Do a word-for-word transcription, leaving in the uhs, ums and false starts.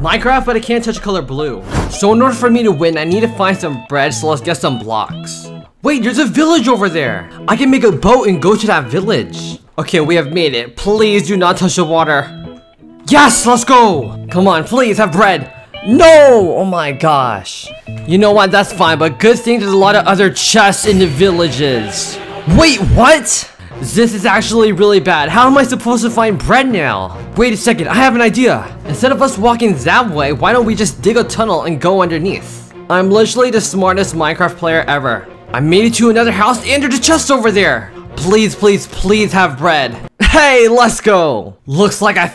Minecraft, but I can't touch color blue. So in order for me to win, I need to find some bread, so let's get some blocks. Wait, there's a village over there! I can make a boat and go to that village. Okay, we have made it. Please do not touch the water. Yes, let's go! Come on, please have bread. No! Oh my gosh. You know what, that's fine, but good thing there's a lot of other chests in the villages. Wait, what? This is actually really bad. How am I supposed to find bread now? Wait a second, I have an idea. Instead of us walking that way, why don't we just dig a tunnel and go underneath? I'm literally the smartest Minecraft player ever. I made it to another house and there's a chest over there. Please, please, please have bread. Hey, let's go. Looks like I